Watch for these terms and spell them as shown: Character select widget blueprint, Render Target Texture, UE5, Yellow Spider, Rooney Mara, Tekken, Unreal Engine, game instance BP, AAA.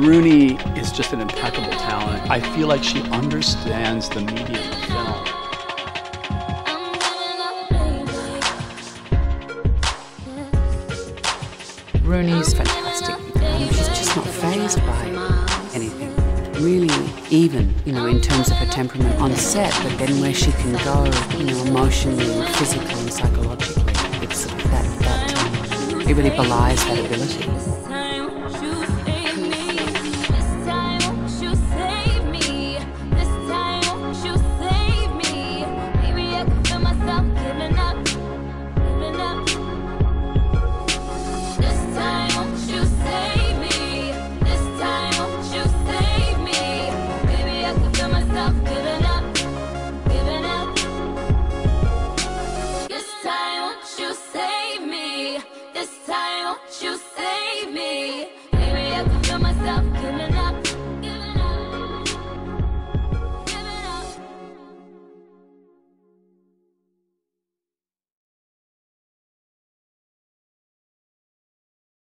Rooney is just an impeccable talent. I feel like she understands the medium of film. Rooney is fantastic. She's just not fazed by anything. Really even, in terms of her temperament on set, but then where she can go, emotionally and physically and psychologically, it's sort of that, it really belies that ability.